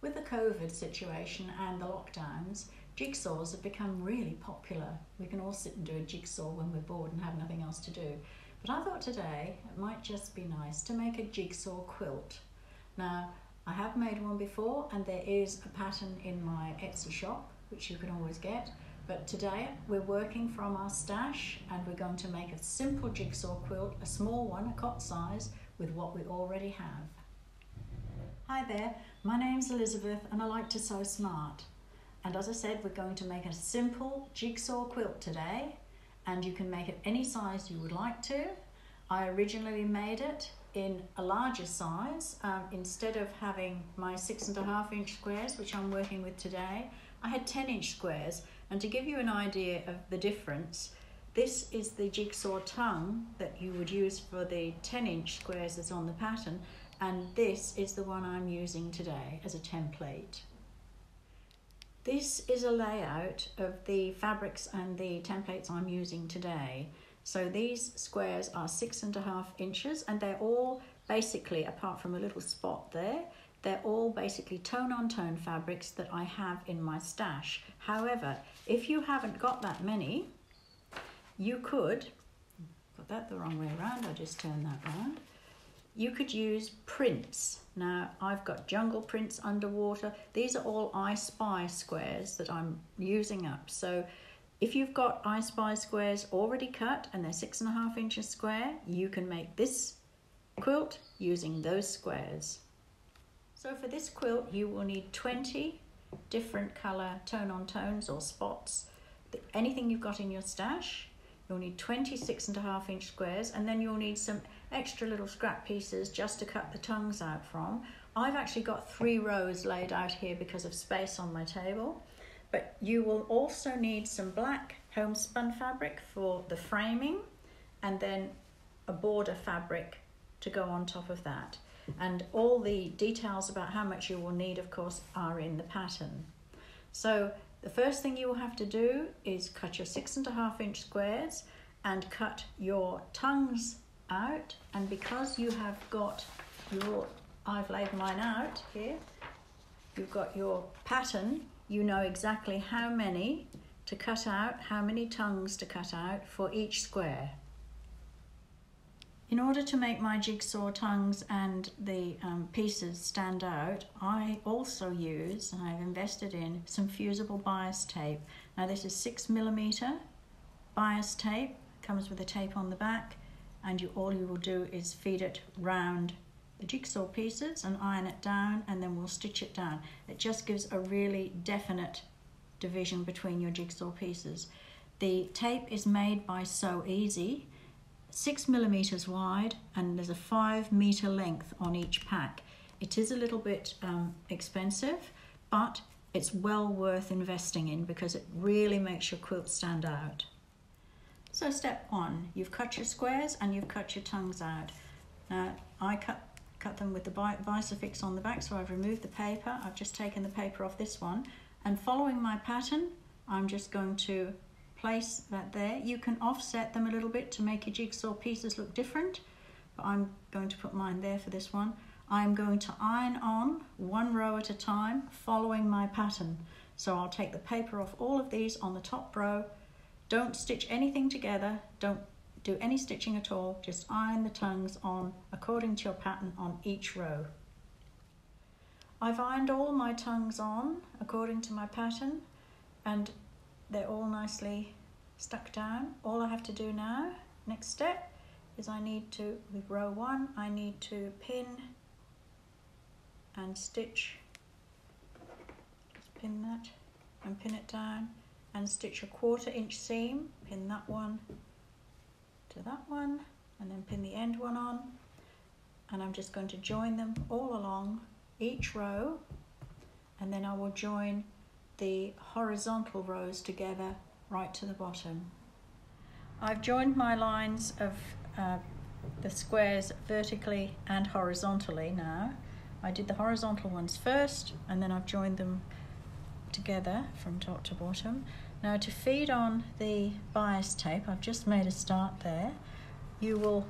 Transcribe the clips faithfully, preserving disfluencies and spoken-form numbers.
With the COVID situation and the lockdowns, jigsaws have become really popular. We can all sit and do a jigsaw when we're bored and have nothing else to do. But I thought today it might just be nice to make a jigsaw quilt. Now, I have made one before, and there is a pattern in my Etsy shop, which you can always get. But today we're working from our stash, and we're going to make a simple jigsaw quilt, a small one, a cot size, with what we already have. Hi there, my name's Elizabeth and I like to sew smart. And as I said, we're going to make a simple jigsaw quilt today, and you can make it any size you would like to. I originally made it in a larger size. Um, instead of having my six and a half inch squares, which I'm working with today, I had ten inch squares. And to give you an idea of the difference, this is the jigsaw tongue that you would use for the ten inch squares that's on the pattern, and this is the one I'm using today as a template. This is a layout of the fabrics and the templates I'm using today. So these squares are six and a half inches, and they're all basically, apart from a little spot there, they're all basically tone-on-tone fabrics that I have in my stash. However, if you haven't got that many, you could, got that the wrong way around, I just turned that round, you could use prints. Now, I've got jungle prints, underwater. These are all I Spy squares that I'm using up. So if you've got I Spy squares already cut and they're six and a half inches square, you can make this quilt using those squares. So for this quilt, you will need twenty different color tone-on-tones or spots. Anything you've got in your stash, you'll need twenty six and a half inch squares, and then you'll need some extra little scrap pieces just to cut the tongues out from. I've actually got three rows laid out here because of space on my table, but you will also need some black homespun fabric for the framing, and then a border fabric to go on top of that. And all the details about how much you will need, of course, are in the pattern. So the first thing you will have to do is cut your six and a half inch squares and cut your tongues out. And because you have got your, I've laid mine out here, you've got your pattern, you know exactly how many to cut out, how many tongues to cut out for each square. In order to make my jigsaw tongues and the um, pieces stand out, I also use, and I've invested in, some fusible bias tape. Now this is six millimeter bias tape, comes with a tape on the back, and you, all you will do is feed it round the jigsaw pieces and iron it down, and then we'll stitch it down. It just gives a really definite division between your jigsaw pieces. The tape is made by Sew Easy, six millimeters wide, and there's a five meter length on each pack. It is a little bit um, expensive, but it's well worth investing in because it really makes your quilt stand out. So step one, you've cut your squares and you've cut your tongues out. Now I cut, cut them with the bisifix on the back, so I've removed the paper. I've just taken the paper off this one, and following my pattern, I'm just going to place that there. You can offset them a little bit to make your jigsaw pieces look different, but I'm going to put mine there for this one. I'm going to iron on one row at a time following my pattern. So I'll take the paper off all of these on the top row. Don't stitch anything together, don't do any stitching at all, just iron the tongues on according to your pattern on each row. I've ironed all my tongues on according to my pattern, and they're all nicely stuck down. All I have to do now, next step, is I need to, with row one, I need to pin and stitch, just pin that and pin it down, and stitch a quarter inch seam, pin that one to that one, and then pin the end one on. And I'm just going to join them all along each row, and then I will join the horizontal rows together right to the bottom. I've joined my lines of uh, the squares vertically and horizontally now. I did the horizontal ones first, and then I've joined them together from top to bottom. Now to feed on the bias tape, I've just made a start there. You will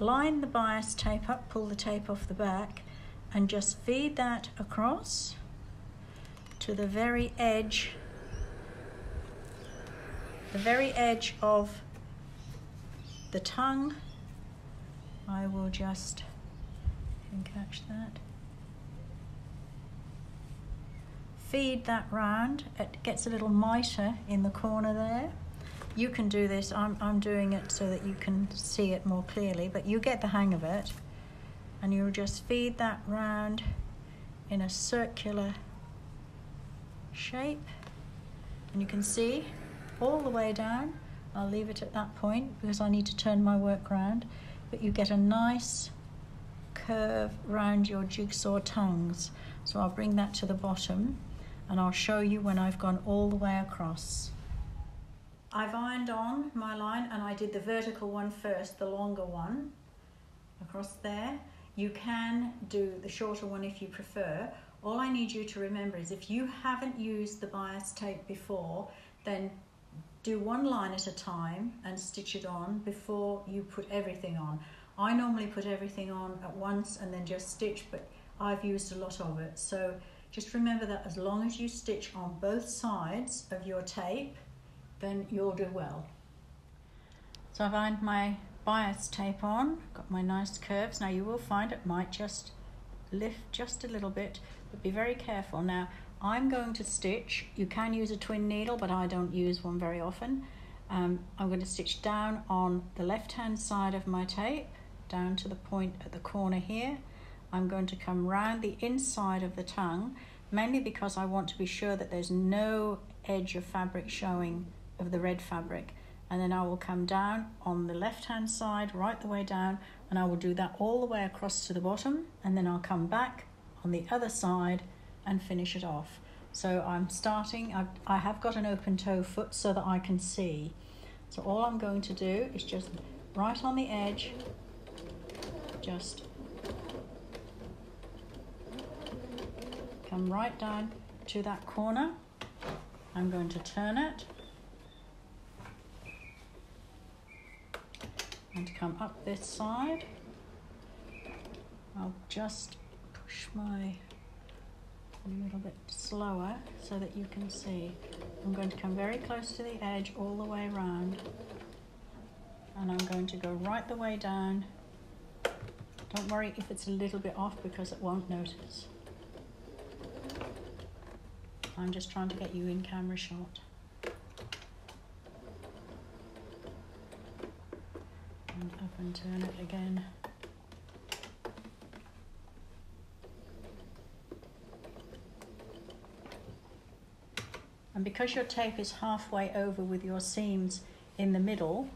line the bias tape up, pull the tape off the back, and just feed that across to the very edge, the very edge of the tongue. I will just can catch that. Feed that round. It gets a little miter in the corner there. You can do this. I'm, I'm doing it so that you can see it more clearly, but you get the hang of it. And you'll just feed that round in a circular shape. And you can see all the way down. I'll leave it at that point because I need to turn my work round. But you get a nice curve round your jigsaw tongues. So I'll bring that to the bottom and I'll show you when I've gone all the way across. I've ironed on my line and I did the vertical one first, the longer one across there. You can do the shorter one if you prefer. All I need you to remember is if you haven't used the bias tape before, then do one line at a time and stitch it on before you put everything on. I normally put everything on at once and then just stitch, but I've used a lot of it. So just remember that as long as you stitch on both sides of your tape, then you'll do well. So I've ironed my bias tape on, got my nice curves. Now you will find it might just lift just a little bit, but be very careful. Now I'm going to stitch, you can use a twin needle, but I don't use one very often. Um, I'm going to stitch down on the left-hand side of my tape, down to the point at the corner here. I'm going to come round the inside of the tongue, mainly because I want to be sure that there's no edge of fabric showing, of the red fabric. And then I will come down on the left-hand side, right the way down, and I will do that all the way across to the bottom, and then I'll come back on the other side and finish it off. So I'm starting, I've, I have got an open toe foot so that I can see. So all I'm going to do is just right on the edge, just come right down to that corner. I'm going to turn it and come up this side. I'll just push my a little bit slower so that you can see. I'm going to come very close to the edge all the way around, and I'm going to go right the way down. Don't worry if it's a little bit off because it won't notice. I'm just trying to get you in camera shot. And up and turn it again. And because your tape is halfway over with your seams in the middle,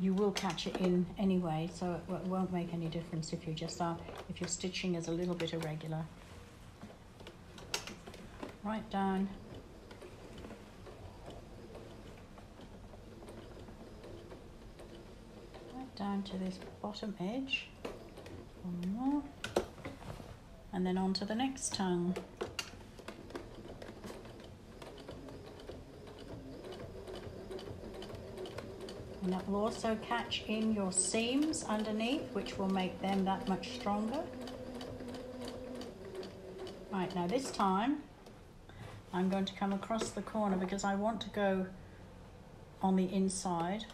you will catch it in anyway, so it won't make any difference if you just are, if your stitching is a little bit irregular. Right down. Right down to this bottom edge. One more. And then on to the next tongue. And that will also catch in your seams underneath, which will make them that much stronger. Right, now this time I'm going to come across the corner because I want to go on the inside.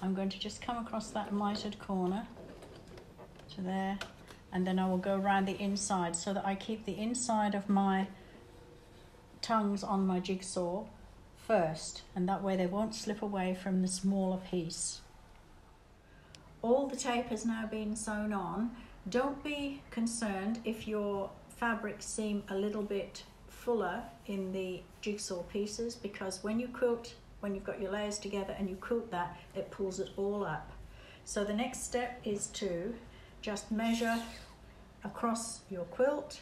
I'm going to just come across that mitered corner to there, and then I will go around the inside so that I keep the inside of my tongues on my jigsaw first, and that way they won't slip away from the smaller piece. All the tape has now been sewn on. Don't be concerned if your fabric seem a little bit fuller in the jigsaw pieces, because when you quilt, when you've got your layers together and you quilt that, it pulls it all up. So the next step is to just measure across your quilt.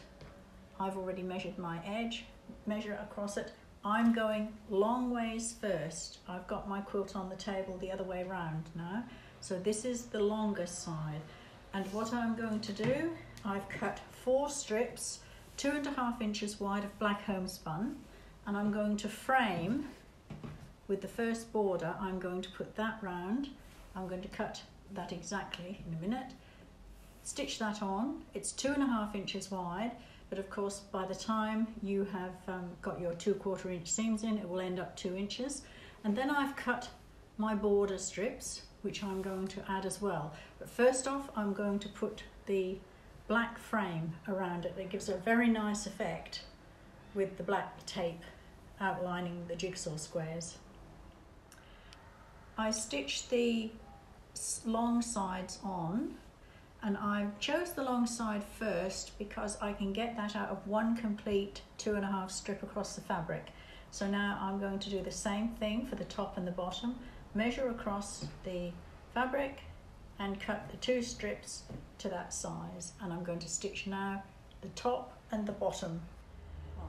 I've already measured my edge, measure across it. I'm going long ways first. I've got my quilt on the table the other way around now. So this is the longest side. And what I'm going to do, I've cut four strips, two and a half inches wide of black homespun, and I'm going to frame with the first border. I'm going to put that round. I'm going to cut that exactly in a minute. stitch that on. It's two and a half inches wide, but of course by the time you have um, got your two quarter inch seams in, it will end up two inches. And then I've cut my border strips, which I'm going to add as well. But first off, I'm going to put the black frame around it. That gives a very nice effect with the black tape outlining the jigsaw squares. I stitched the long sides on, and I chose the long side first because I can get that out of one complete two and a half strip across the fabric. So now I'm going to do the same thing for the top and the bottom, measure across the fabric and cut the two strips to that size. And I'm going to stitch now the top and the bottom.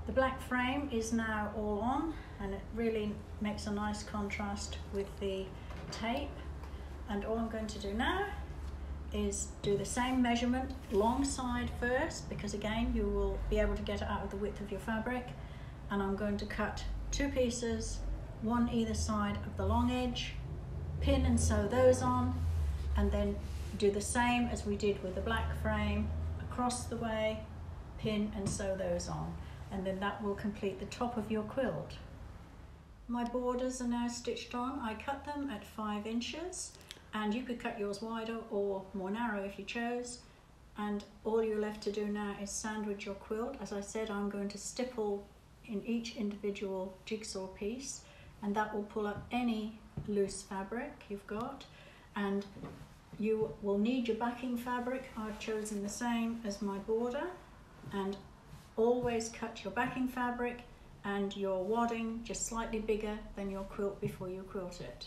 The black frame is now all on, and it really makes a nice contrast with the tape. And all I'm going to do now is do the same measurement, long side first, because again you will be able to get it out of the width of your fabric. And I'm going to cut two pieces, one either side of the long edge, pin and sew those on, and then do the same as we did with the black frame, across the way, pin and sew those on. And then that will complete the top of your quilt. My borders are now stitched on. I cut them at five inches, and you could cut yours wider or more narrow if you chose. And all you're left to do now is sandwich your quilt. As I said, I'm going to stipple in each individual jigsaw piece, and that will pull up any loose fabric you've got. And you will need your backing fabric. I've chosen the same as my border, and always cut your backing fabric and your wadding just slightly bigger than your quilt before you quilt it.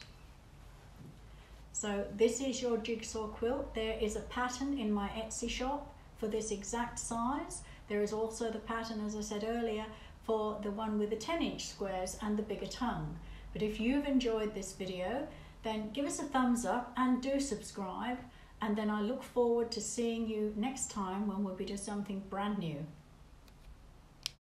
So this is your jigsaw quilt. There is a pattern in my Etsy shop for this exact size. There is also the pattern, as I said earlier, for the one with the ten inch squares and the bigger tongue. But if you've enjoyed this video, then give us a thumbs up and do subscribe. And then I look forward to seeing you next time when we'll be doing something brand new.